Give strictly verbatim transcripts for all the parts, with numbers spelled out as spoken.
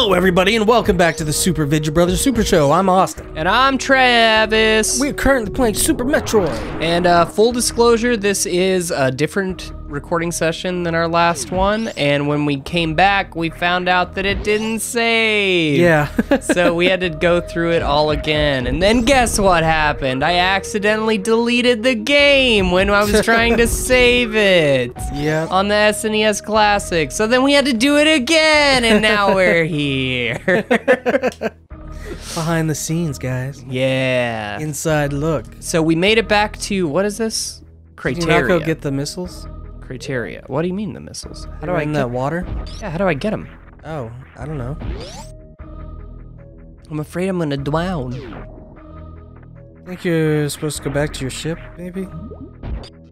Hello everybody and welcome back to the Super Vidja Brothers Super Show. I'm Austin. And I'm Travis. We're currently playing Super Metroid. And uh, full disclosure, this is a different recording session than our last one, and when we came back we found out that it didn't save. Yeah. So we had to go through it all again, and then guess what happened? I accidentally deleted the game when I was trying to save it. Yeah. On the S N E S Classic. So then we had to do it again, and now we're here. Behind the scenes, guys. Yeah. Inside look. So we made it back to, what is this? Crateria. Did you not go get the missiles? Crateria. What do you mean the missiles? How do I get that water? Yeah, how do I get them? Oh, I don't know. I'm afraid I'm gonna drown. I think you're supposed to go back to your ship, maybe?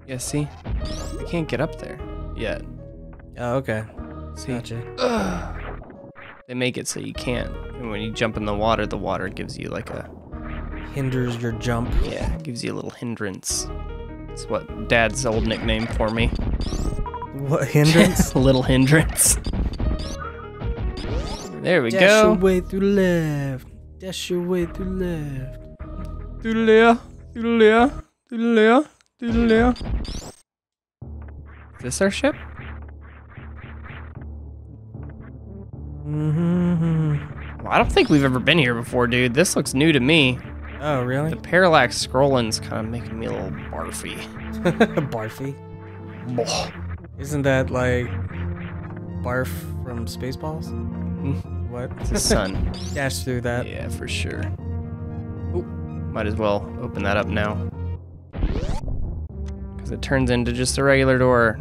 Yeah, see? I can't get up there yet. Oh, okay. See? Gotcha. They make it so you can't. And when you jump in the water, the water gives you like a... Hinders your jump. Yeah, it gives you a little hindrance. That's what Dad's old nickname for me. What, hindrance? Little hindrance. There we Dash go. Dash your way through left. Dash your way through left. Through left. Through left. Through left. Through left. Is this our ship? Mm-hmm. Well, I don't think we've ever been here before, dude. This looks new to me. Oh, really? The parallax scrolling's kind of making me a little barfy. Barfy? Blech. Isn't that like barf from Spaceballs? Mm. What? It's the sun. Dash through that. Yeah, for sure. Ooh, might as well open that up now. Because it turns into just a regular door.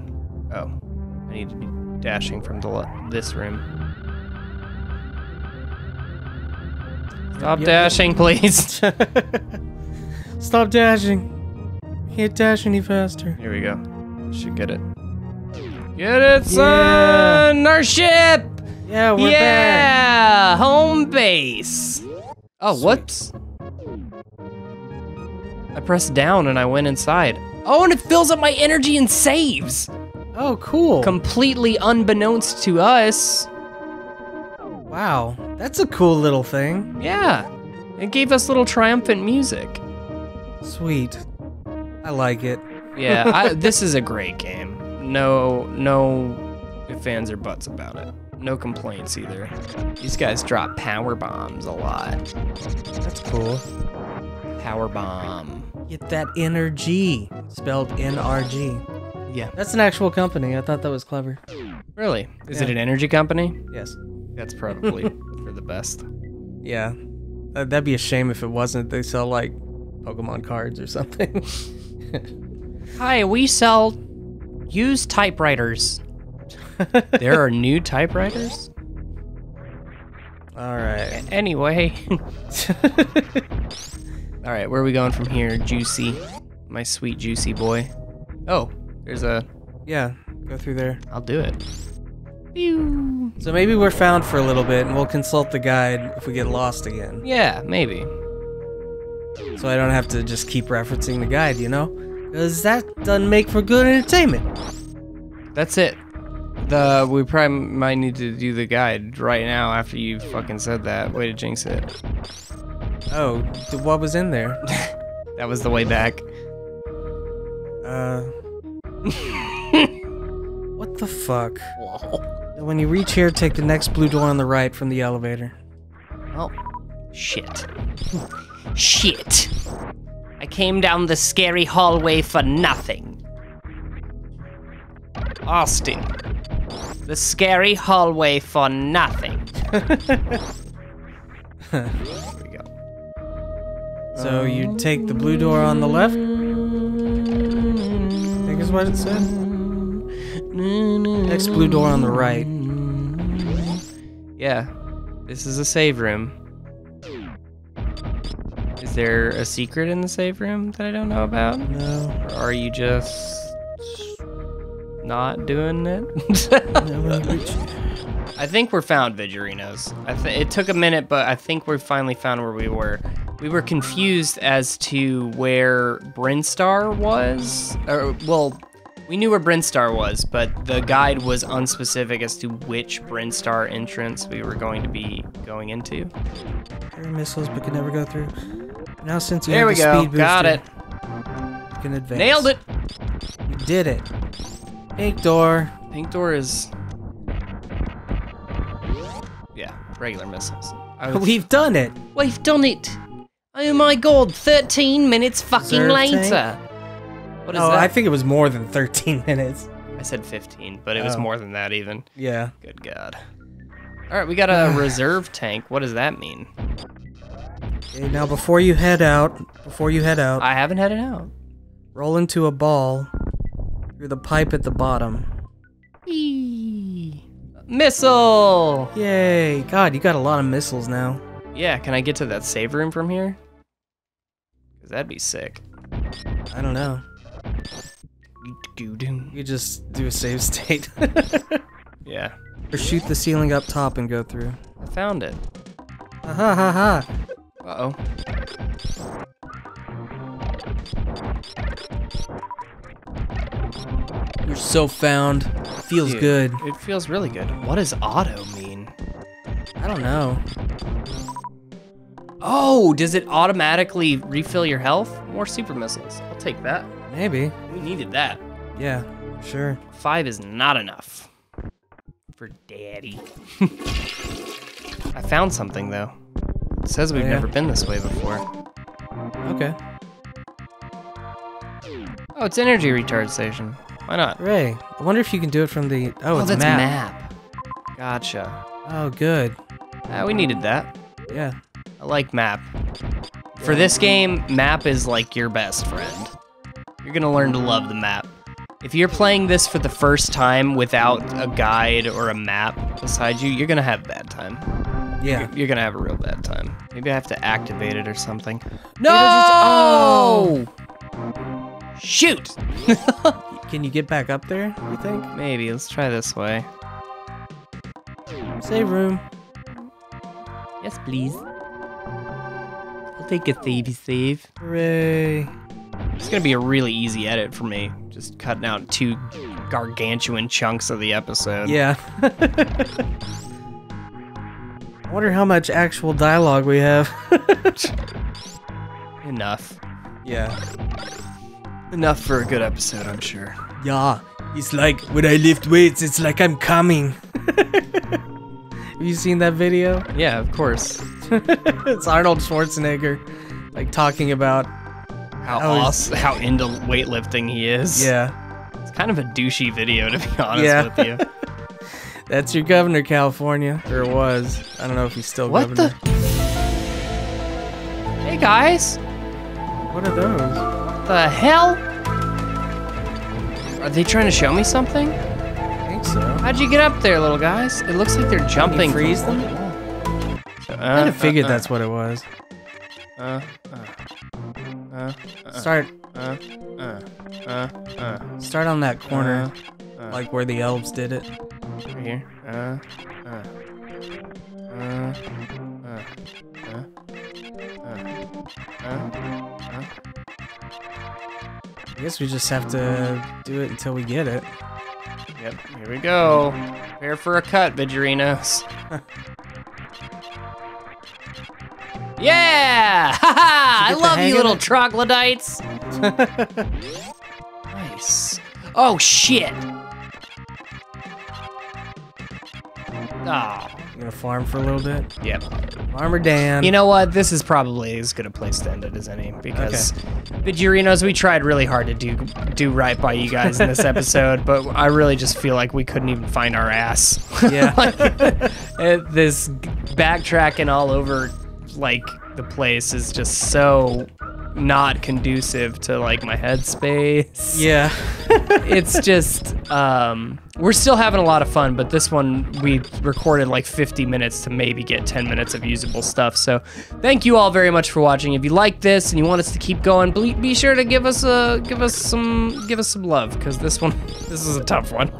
Oh, I need to be dashing from the le- this room. Stop yep, dashing, yep. please. Stop dashing. Can't dash any faster. Here we go. Should get it. Get it, son! Yeah. Our ship! Yeah, we're yeah, back. Yeah! Home base! Oh, sweet. Whoops. I pressed down and I went inside. Oh, and it fills up my energy and saves! Oh, cool. Completely unbeknownst to us. Wow, that's a cool little thing. Yeah, it gave us little triumphant music. Sweet, I like it. Yeah, I, this is a great game. No, no ifs, ands, or buts about it. No complaints either. These guys drop power bombs a lot. That's cool. Power bomb. Get that N R G, spelled N R G. Yeah. That's an actual company. I thought that was clever. Really? Is yeah. it an energy company? Yes. That's probably for the best. Yeah. That'd be a shame if it wasn't. They sell, like, Pokemon cards or something. Hi, we sell used typewriters. There are new typewriters? All right. A anyway. All right, where are we going from here, Juicy? My sweet Juicy boy. Oh, there's a... Yeah, go through there. I'll do it. So maybe we're found for a little bit, and we'll consult the guide if we get lost again. Yeah, maybe. So I don't have to just keep referencing the guide, you know? Because that doesn't make for good entertainment. That's it. The We probably might need to do the guide right now after you fucking said that. Way to jinx it. Oh, what was in there? That was the way back. Uh... What the fuck? Whoa. When you reach here, take the next blue door on the right from the elevator. Oh, shit. Shit. I came down the scary hallway for nothing. Austin. The scary hallway for nothing. There we go. So you take the blue door on the left? I think is what it said. Next blue door on the right. Yeah, this is a save room. Is there a secret in the save room that I don't know about? No. Or are you just not doing it? I think we're found, Vidgerinos. I th it took a minute, but I think we finally found where we were. We were confused as to where Brinstar was. Or, well, We knew where Brinstar was, but the guide was unspecific as to which Brinstar entrance we were going to be going into. Carry missiles, but could never go through. Now since you have the speed booster, there we go. Got it. You can advance. Nailed it. You did it. Pink door. Pink door is. Yeah, regular missiles. I've... We've done it. We've done it. Oh my god! Thirteen minutes fucking Reserve later. Tank? What is oh, that? I think it was more than thirteen minutes. I said fifteen, but it oh. was more than that even. Yeah. Good god. All right, we got a reserve tank. What does that mean? Okay, now before you head out, before you head out, I haven't headed out. Roll into a ball through the pipe at the bottom. Eee. Missile! Yay! God, you got a lot of missiles now. Yeah. Can I get to that save room from here? Cause that'd be sick. I don't know. You just do a save state. Yeah. Or shoot the ceiling up top and go through. I found it. Ha ha ha ha. Uh oh. You're so found. It feels Dude, good. It feels really good. What does auto mean? I don't know. Oh, does it automatically refill your health? More super missiles. I'll take that. Maybe. We needed that. Yeah, sure. Five is not enough. For daddy. I found something, though. It says we've oh, yeah. never been this way before. Okay. Oh, it's energy recharge station. Why not? Ray, I wonder if you can do it from the... Oh, oh it's that's map. map. Gotcha. Oh, good. Ah, we needed that. Yeah. I like map. Yeah. For this game, map is like your best friend. You're gonna learn to love the map. If you're playing this for the first time without a guide or a map beside you, you're gonna have a bad time. Yeah. You're, you're gonna have a real bad time. Maybe I have to activate it or something. No! Oh! Shoot! Can you get back up there, you think? Maybe, let's try this way. Save room. Yes, please. I'll take a savey save. Hooray. It's gonna be a really easy edit for me, just cutting out two gargantuan chunks of the episode. Yeah. I wonder how much actual dialogue we have. Enough. Yeah. Enough for a good episode, I'm sure. Yeah. It's like, when I lift weights, it's like I'm coming. Have you seen that video? Yeah, of course. It's Arnold Schwarzenegger, like, talking about... How oh, awesome, how into weightlifting he is. Yeah. It's kind of a douchey video, to be honest yeah. with you. That's your governor, California. Or was. I don't know if he's still what governor. What the? Hey, guys. What are those? The hell? Are they trying to show me something? I think so. How'd you get up there, little guys? It looks like they're jumping. Can you freeze them? Uh, I kind of figured uh, uh. that's what it was. Uh, uh. Uh, uh, Start. Uh, uh, uh, uh, Start on that corner, uh, uh, like where the elves did it. Right here. Uh, uh, uh, uh, uh, uh, uh. I guess we just have to do it until we get it. Yep. Here we go. Prepare for a cut, Vidgerinos. Yeah! Haha! I love you little troglodytes! Nice. Oh, shit! Oh. You gonna farm for a little bit? Yep. Farmer Dan. You know what? This is probably as good a place to end it as any, because okay. Vidgerinos, we tried really hard to do do right by you guys in this episode, but I really just feel like we couldn't even find our ass. Yeah. Like, this backtracking all over... like the place is just so not conducive to like my headspace. Yeah. It's just um we're still having a lot of fun, but this one we recorded like fifty minutes to maybe get ten minutes of usable stuff. So thank you all very much for watching. If you like this and you want us to keep going, be sure to give us a give us some give us some love, because this one this is a tough one.